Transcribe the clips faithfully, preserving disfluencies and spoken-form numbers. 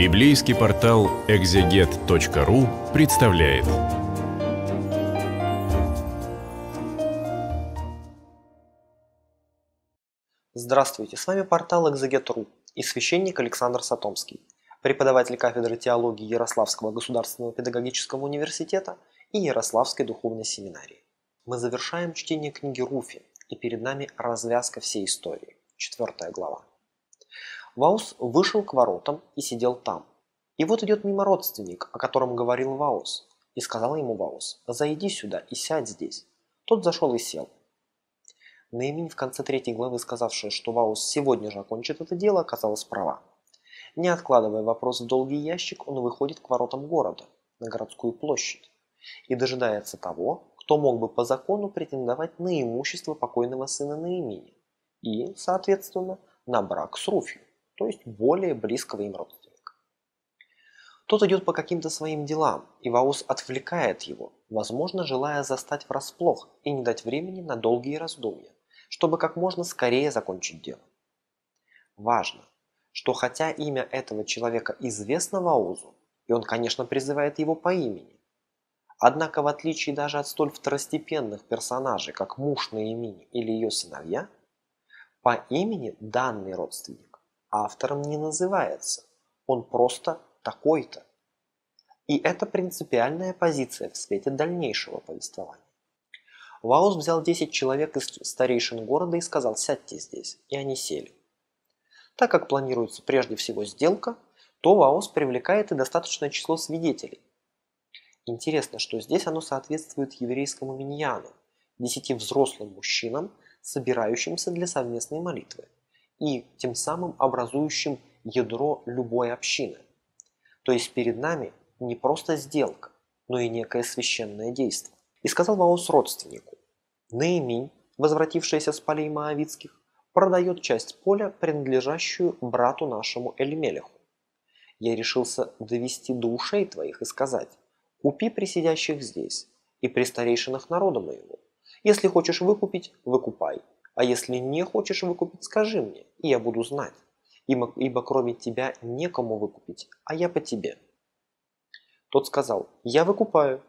Библейский портал экзегет точка ру представляет. Здравствуйте, с вами портал экзегет точка ру и священник Александр Сатомский, преподаватель кафедры теологии Ярославского государственного педагогического университета и Ярославской духовной семинарии. Мы завершаем чтение книги Руфи, и перед нами развязка всей истории, четвертая глава. Вооз вышел к воротам и сидел там. И вот идет мимо родственник, о котором говорил Вооз, и сказал ему Вооз: «Зайди сюда и сядь здесь». Тот зашел и сел. Наоминь, в конце третьей главы сказавшая, что Вооз сегодня же окончит это дело, оказалась права. Не откладывая вопрос в долгий ящик, он выходит к воротам города, на городскую площадь, и дожидается того, кто мог бы по закону претендовать на имущество покойного сына Наомини и, соответственно, на брак с Руфью, то есть более близкого им родственника. Тот идет по каким-то своим делам, и Вооз отвлекает его, возможно, желая застать врасплох и не дать времени на долгие раздумья, чтобы как можно скорее закончить дело. Важно, что хотя имя этого человека известно Воозу, и он, конечно, призывает его по имени, однако в отличие даже от столь второстепенных персонажей, как муж Наомини или ее сыновья, по имени данный родственник автором не называется, он просто такой-то. И это принципиальная позиция в свете дальнейшего повествования. Вооз взял десять человек из старейшин города и сказал: «Сядьте здесь», и они сели. Так как планируется прежде всего сделка, то Вооз привлекает и достаточное число свидетелей. Интересно, что здесь оно соответствует еврейскому миньяну, десяти взрослым мужчинам, собирающимся для совместной молитвы, и тем самым образующим ядро любой общины. То есть перед нами не просто сделка, но и некое священное действие. И сказал Вооз родственнику: «Наоминь, возвратившаяся с полей Моавитских, продает часть поля, принадлежащую брату нашему Эльмелеху. Я решился довести до ушей твоих и сказать: купи при сидящих здесь и при старейшинах народа моего. Если хочешь выкупить, выкупай. А если не хочешь выкупить, скажи мне, и я буду знать, ибо, ибо кроме тебя некому выкупить, а я по тебе». Тот сказал: «Я выкупаю».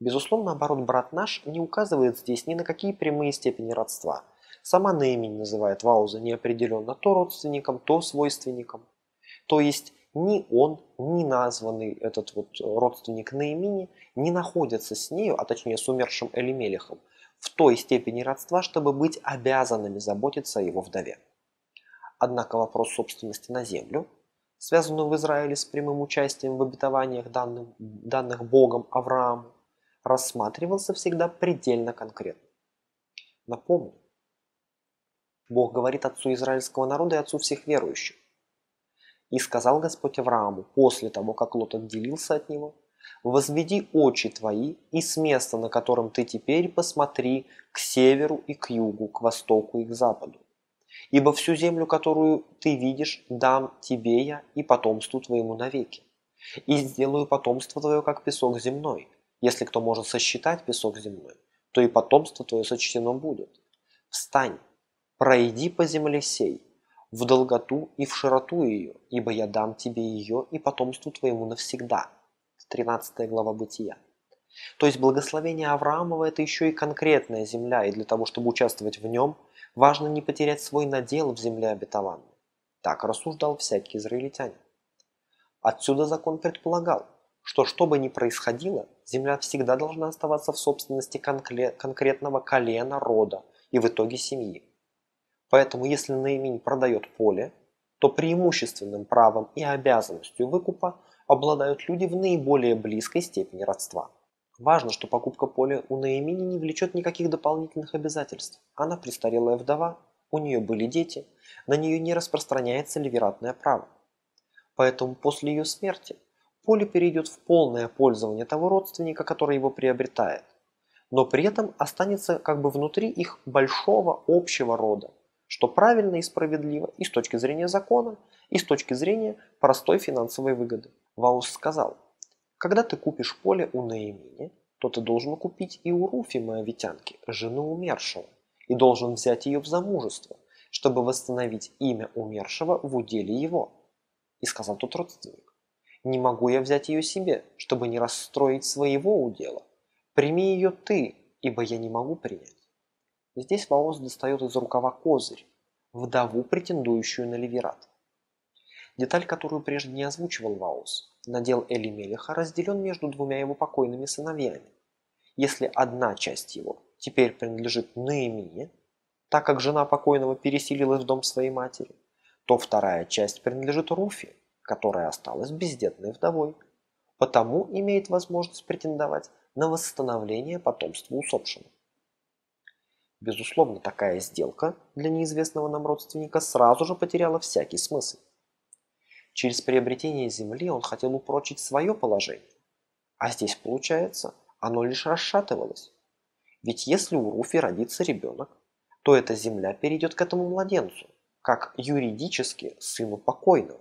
Безусловно, оборот брат наш не указывает здесь ни на какие прямые степени родства. Сама Наоминь называет Вооза неопределенно то родственником, то свойственником. То есть ни он, ни названный этот вот родственник Наомини не находятся с нею, а точнее с умершим Элимелехом, в той степени родства, чтобы быть обязанными заботиться о его вдове. Однако вопрос собственности на землю, связанную в Израиле с прямым участием в обетованиях, данным, данных Богом Аврааму, рассматривался всегда предельно конкретно. Напомню, Бог говорит отцу израильского народа и отцу всех верующих: «И сказал Господь Аврааму после того, как Лот отделился от него: возведи очи твои, и с места, на котором ты теперь, посмотри к северу и к югу, к востоку и к западу. Ибо всю землю, которую ты видишь, дам тебе я и потомству твоему навеки. И сделаю потомство твое, как песок земной. Если кто может сосчитать песок земной, то и потомство твое сочтено будет. Встань, пройди по земле сей, в долготу и в широту ее, ибо я дам тебе ее и потомству твоему навсегда». тринадцатая глава Бытия. То есть благословение Авраамова – это еще и конкретная земля, и для того, чтобы участвовать в нем, важно не потерять свой надел в земле обетованной. Так рассуждал всякий израильтянин. Отсюда закон предполагал, что что бы ни происходило, земля всегда должна оставаться в собственности конкретного колена, рода и в итоге семьи. Поэтому если Наоминь продает поле, то преимущественным правом и обязанностью выкупа обладают люди в наиболее близкой степени родства. Важно, что покупка поля у Наомини не влечет никаких дополнительных обязательств. Она престарелая вдова, у нее были дети, на нее не распространяется левиратное право. Поэтому после ее смерти поле перейдет в полное пользование того родственника, который его приобретает, но при этом останется как бы внутри их большого общего рода, что правильно и справедливо и с точки зрения закона, и с точки зрения простой финансовой выгоды. Вооз сказал: «Когда ты купишь поле у Наомини, то ты должен купить и у Руфи Моавитянки, жены умершего, и должен взять ее в замужество, чтобы восстановить имя умершего в уделе его». И сказал тот родственник: Не могу я взять ее себе, чтобы не расстроить своего удела. Прими ее ты, ибо я не могу принять». Здесь Вооз достает из рукава козырь, вдову, претендующую на ливерат. Деталь, которую прежде не озвучивал Вооз, надел Елимелеха разделен между двумя его покойными сыновьями. Если одна часть его теперь принадлежит Наомине, так как жена покойного переселилась в дом своей матери, то вторая часть принадлежит Руфи, которая осталась бездетной вдовой, потому имеет возможность претендовать на восстановление потомства усопшего. Безусловно, такая сделка для неизвестного нам родственника сразу же потеряла всякий смысл. Через приобретение земли он хотел упрочить свое положение, а здесь, получается, оно лишь расшатывалось. Ведь если у Руфи родится ребенок, то эта земля перейдет к этому младенцу, как юридически сыну покойного.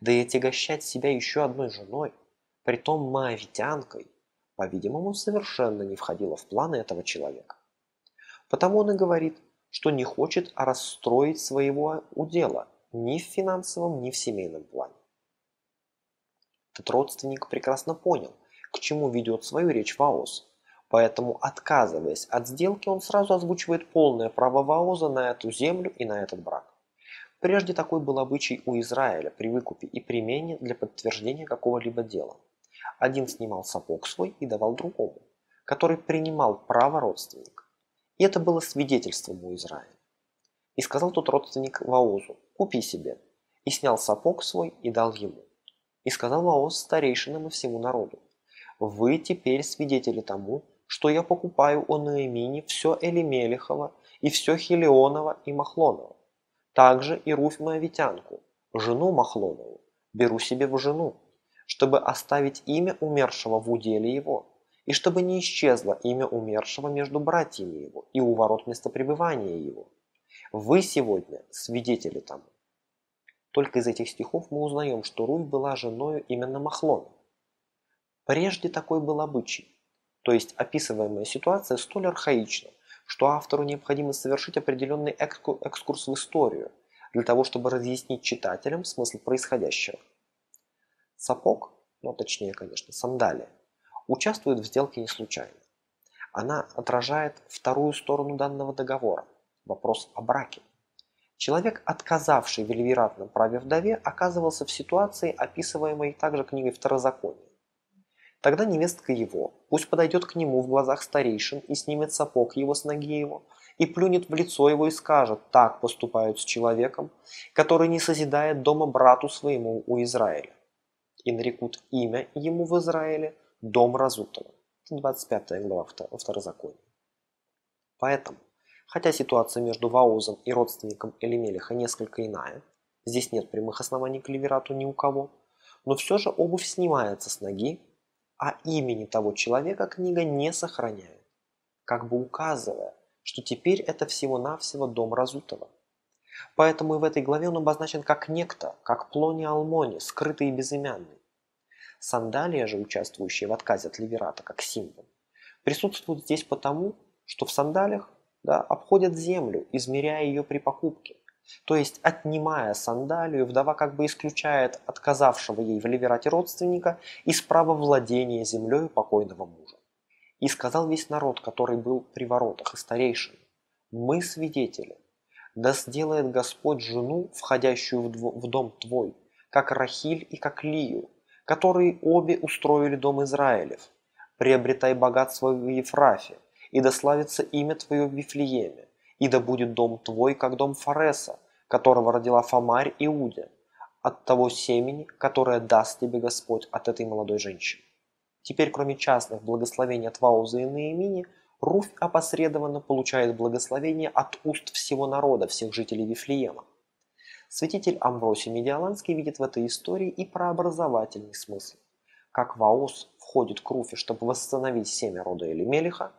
Да и отягощать себя еще одной женой, притом моавитянкой, по-видимому, совершенно не входило в планы этого человека. Потому он и говорит, что не хочет расстроить своего удела ни в финансовом, ни в семейном плане. Этот родственник прекрасно понял, к чему ведет свою речь Вооз, поэтому, отказываясь от сделки, он сразу озвучивает полное право Вооза на эту землю и на этот брак. Прежде такой был обычай у Израиля при выкупе и примене для подтверждения какого-либо дела. Один снимал сапог свой и давал другому, который принимал право родственника. И это было свидетельством у Израиля. И сказал тот родственник Воозу: «Купи себе». И снял сапог свой и дал ему. И сказал Вооз старейшинам и всему народу: «Вы теперь свидетели тому, что я покупаю у Наомини все Елимелехово и все Хелионова и Махлонова. Также и Руфь моавитянку, жену Махлонову, беру себе в жену, чтобы оставить имя умершего в уделе его, и чтобы не исчезло имя умершего между братьями его и у ворот местопребывания его. Вы сегодня свидетели тому». Только из этих стихов мы узнаем, что Руфь была женою именно Махлонова. Прежде такой был обычай, то есть описываемая ситуация столь архаична, что автору необходимо совершить определенный экскурс в историю, для того, чтобы разъяснить читателям смысл происходящего. Сапог, ну точнее, конечно, сандалия, участвует в сделке не случайно. Она отражает вторую сторону данного договора – вопрос о браке. Человек, отказавший в ливератном праве вдове, оказывался в ситуации, описываемой также книгой Второзакония. Тогда невестка его пусть подойдет к нему в глазах старейшин и снимет сапог его с ноги его, и плюнет в лицо его и скажет: «Так поступают с человеком, который не созидает дома брату своему у Израиля». И нарекут имя ему в Израиле «Дом Разутого». двадцать пятая глава Второзакония. Поэтому, хотя ситуация между Воозом и родственником Елимелеха несколько иная, здесь нет прямых оснований к ливерату ни у кого, но все же обувь снимается с ноги, а имени того человека книга не сохраняет, как бы указывая, что теперь это всего-навсего дом Разутого. Поэтому и в этой главе он обозначен как некто, как Плони Алмони, скрытый и безымянный. Сандалия же, участвующая в отказе от ливерата как символ, присутствует здесь потому, что в сандалиях да, обходят землю, измеряя ее при покупке. То есть, отнимая сандалию, вдова как бы исключает отказавшего ей в ливерате родственника из права владения землей покойного мужа. И сказал весь народ, который был при воротах, и старейшин: «Мы свидетели, да сделает Господь жену, входящую в дом твой, как Рахиль и как Лию, которые обе устроили дом Израилев. Приобретай богатство в Ефрафе, и да славится имя твое в Вифлееме. И да будет дом твой, как дом Фареса, которого родила Фамарь Иудя, от того семени, которое даст тебе Господь от этой молодой женщины». Теперь, кроме частных благословений от Вооза и Наомини, Руфь опосредованно получает благословение от уст всего народа, всех жителей Вифлеема. Святитель Амвросий Медиоланский видит в этой истории и прообразовательный смысл. Как Вооз входит к Руфи, чтобы восстановить семя рода Елимелеха,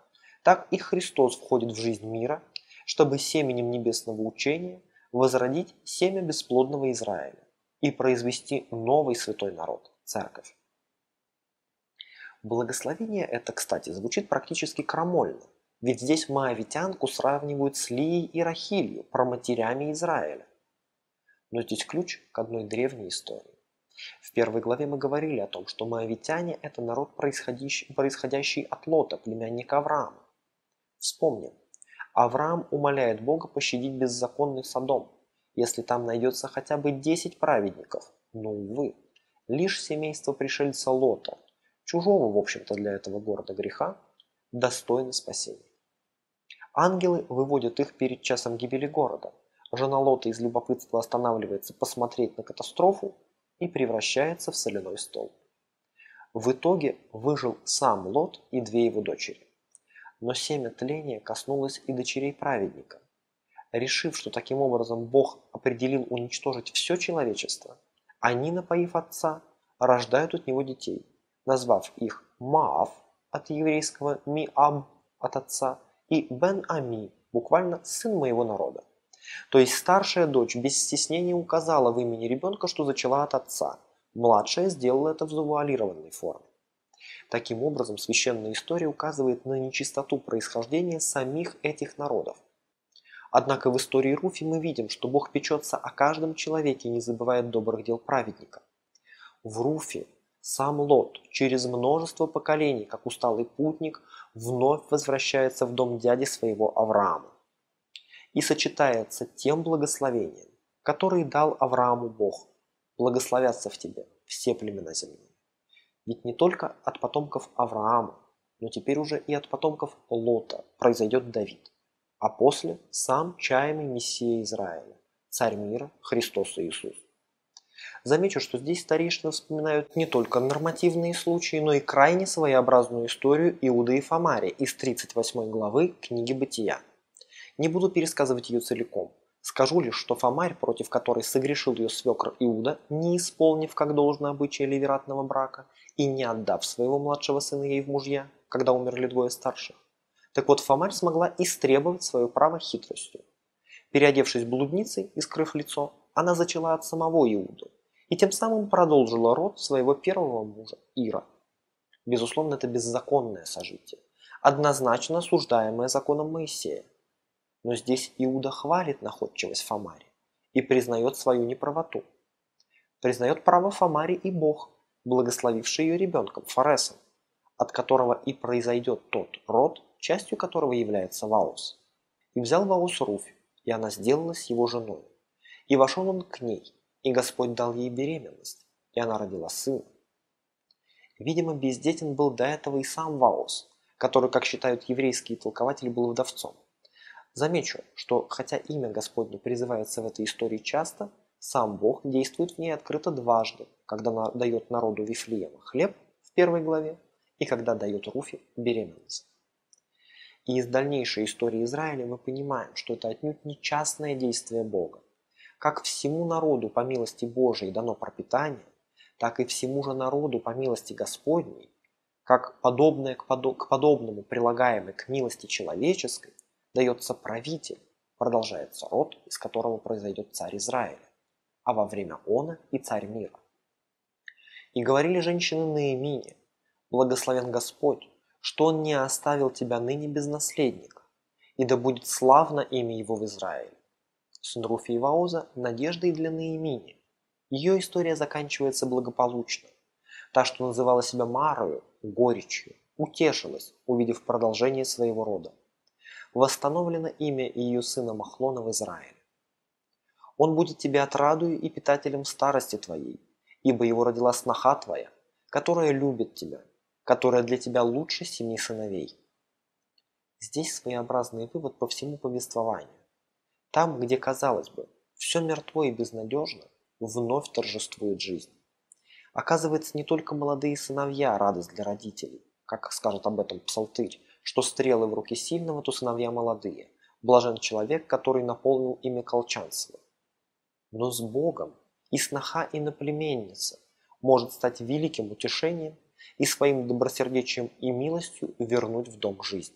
так и Христос входит в жизнь мира, чтобы семенем небесного учения возродить семя бесплодного Израиля и произвести новый святой народ – церковь. Благословение это, кстати, звучит практически крамольно, ведь здесь моавитянку сравнивают с Лией и Рахилью, проматерями Израиля. Но здесь ключ к одной древней истории. В первой главе мы говорили о том, что моавитяне – это народ, происходящий, происходящий от Лота, племянника Авраама. Вспомним. Авраам умоляет Бога пощадить беззаконный Содом, если там найдется хотя бы десять праведников, но, увы, лишь семейство пришельца Лота, чужого, в общем-то, для этого города греха, достойно спасения. Ангелы выводят их перед часом гибели города. Жена Лота из любопытства останавливается посмотреть на катастрофу и превращается в соляной столб. В итоге выжил сам Лот и две его дочери. Но семя тления коснулось и дочерей праведника. Решив, что таким образом Бог определил уничтожить все человечество, они, напоив отца, рождают от него детей, назвав их Маав от еврейского Миаб от отца и Бен-Ами, буквально сын моего народа. То есть старшая дочь без стеснения указала в имени ребенка, что зачала от отца, младшая сделала это в завуалированной форме. Таким образом, священная история указывает на нечистоту происхождения самих этих народов. Однако в истории Руфи мы видим, что Бог печется о каждом человеке и не забывает добрых дел праведника. В Руфи сам Лот через множество поколений, как усталый путник, вновь возвращается в дом дяди своего Авраама и сочетается тем благословением, которое дал Аврааму Бог. Благословятся в тебе все племена земные. Ведь не только от потомков Авраама, но теперь уже и от потомков Лота произойдет Давид, а после сам чаемый Мессия Израиля, царь мира Христос Иисус. Замечу, что здесь старейшины вспоминают не только нормативные случаи, но и крайне своеобразную историю Иуды и Фамаря из тридцать восьмой главы книги Бытия. Не буду пересказывать ее целиком. Скажу лишь, что Фамарь, против которой согрешил ее свекр Иуда, не исполнив как должно обычая левератного брака и не отдав своего младшего сына ей в мужья, когда умерли двое старших. Так вот, Фамарь смогла истребовать свое право хитростью. Переодевшись блудницей и скрыв лицо, она зачала от самого Иуду и тем самым продолжила род своего первого мужа Ира. Безусловно, это беззаконное сожитие, однозначно осуждаемое законом Моисея. Но здесь Иуда хвалит находчивость Фамари и признает свою неправоту. Признает право Фамари и Бог, благословивший ее ребенком Фаресом, от которого и произойдет тот род, частью которого является Вооз. И взял Вооз Руфь, и она сделалась его женой. И вошел он к ней, и Господь дал ей беременность, и она родила сына. Видимо, бездетен был до этого и сам Вооз, который, как считают еврейские толкователи, был вдовцом. Замечу, что хотя имя Господне призывается в этой истории часто, сам Бог действует в ней открыто дважды, когда дает народу Вифлеема хлеб в первой главе и когда дает Руфи беременность. И из дальнейшей истории Израиля мы понимаем, что это отнюдь не частное действие Бога. Как всему народу по милости Божией дано пропитание, так и всему же народу по милости Господней, как подобное к, подоб... к подобному прилагаемое к милости человеческой, дается правитель, продолжается род, из которого произойдет царь Израиля, а во время она и царь мира. И говорили женщины Наомине: «Благословен Господь, что Он не оставил тебя ныне без наследника, и да будет славно имя Его в Израиле». Сын Руфи и Ваоза – надеждой для Наомини. Ее история заканчивается благополучно. Та, что называла себя Марою, горечью, утешилась, увидев продолжение своего рода. Восстановлено имя ее сына Махлона в Израиле. Он будет тебе отрадою и питателем старости твоей, ибо его родила сноха твоя, которая любит тебя, которая для тебя лучше семи сыновей. Здесь своеобразный вывод по всему повествованию. Там, где, казалось бы, все мертво и безнадежно, вновь торжествует жизнь. Оказывается, не только молодые сыновья – радость для родителей, как скажет об этом псалтырь, что стрелы в руки сильного, то сыновья молодые, блажен человек, который наполнил имя Колчанцева. Но с Богом и сноха, и наплеменница может стать великим утешением и своим добросердечием и милостью вернуть в дом жизнь.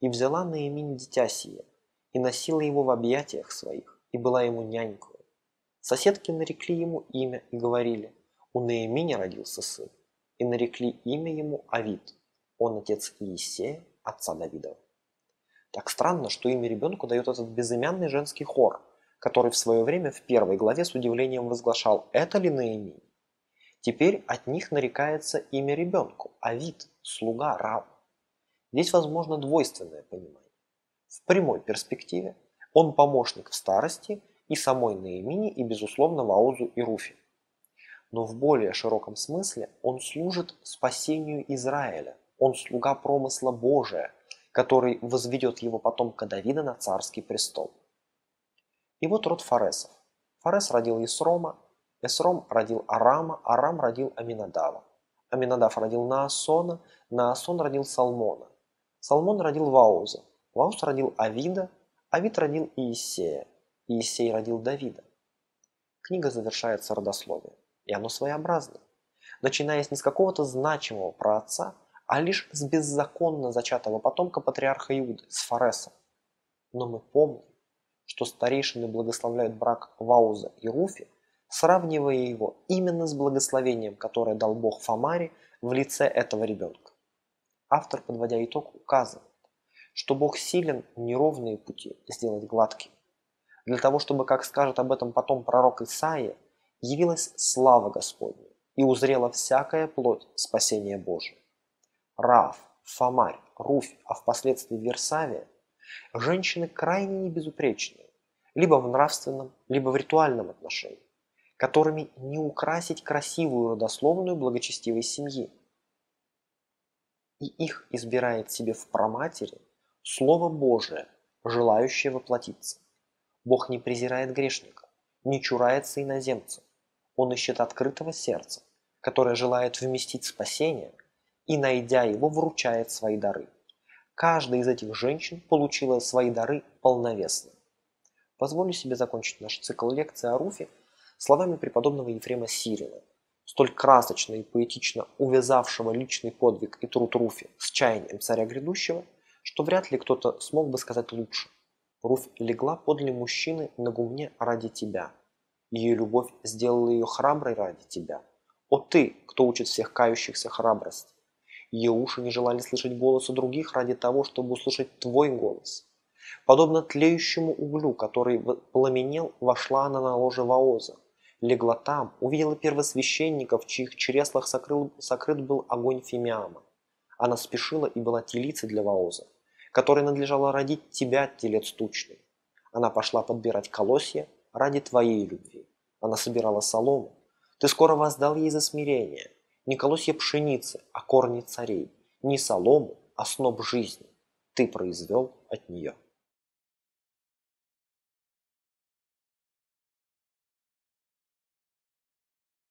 И взяла Наоминь дитя сие, и носила его в объятиях своих, и была ему нянькою. Соседки нарекли ему имя и говорили: у Наомини родился сын, и нарекли имя ему Авид, он отец Иессея, отца Давидова. Так странно, что имя ребенку дает этот безымянный женский хор, который в свое время в первой главе с удивлением возглашал: «Это ли Наоминь?». Теперь от них нарекается имя ребенку – Авид, слуга Рам. Здесь возможно двойственное понимание. В прямой перспективе он помощник в старости и самой Наомини, и, безусловно, Воозу и Руфи. Но в более широком смысле он служит спасению Израиля, он слуга промысла Божия, который возведет его потомка Давида на царский престол. И вот род Фаресов. Фарес родил Есрома, Есром родил Арама, Арам родил Аминадава. Аминадав родил Наасона, Наасон родил Салмона. Салмон родил Ваоза, Вооз родил Авида, Авид родил Иессея, Иессей родил Давида. Книга завершается родословием, и оно своеобразно, начиная не с какого-то значимого праотца, а лишь с беззаконно зачатого потомка патриарха Иуды, с Фареса. Но мы помним, что старейшины благословляют брак Вооза и Руфи, сравнивая его именно с благословением, которое дал Бог Фамаре в лице этого ребенка. Автор, подводя итог, указывает, что Бог силен неровные пути сделать гладкими, для того, чтобы, как скажет об этом потом пророк Исаия, явилась слава Господня и узрела всякая плоть спасения Божия. Рааф, Фамарь, Руфь, а впоследствии Версавия – женщины крайне небезупречные, либо в нравственном, либо в ритуальном отношении, которыми не украсить красивую родословную благочестивой семьи. И их избирает себе в праматери Слово Божие, желающее воплотиться. Бог не презирает грешника, не чурается иноземца. Он ищет открытого сердца, которое желает вместить спасение, и, найдя его, вручает свои дары. Каждая из этих женщин получила свои дары полновесно. Позволю себе закончить наш цикл лекций о Руфе словами преподобного Ефрема Сирина, столь красочно и поэтично увязавшего личный подвиг и труд Руфи с чаянием царя грядущего, что вряд ли кто-то смог бы сказать лучше. Руфь легла подле мужчины на гумне ради тебя. Ее любовь сделала ее храброй ради тебя. О ты, кто учит всех кающихся храбрости! Ее уши не желали слышать голоса других ради того, чтобы услышать твой голос. Подобно тлеющему углю, который пламенел, вошла она на ложе Вооза. Легла там, увидела первосвященника, в чьих чреслах сокрыл, сокрыт был огонь Фимиама. Она спешила и была телицей для Вооза, которой надлежало родить тебя, телец тучный. Она пошла подбирать колосья ради твоей любви. Она собирала солому. Ты скоро воздал ей за смирение. Не колосья пшеницы, а корни царей. Не солому, а сноп жизни. Ты произвел от нее.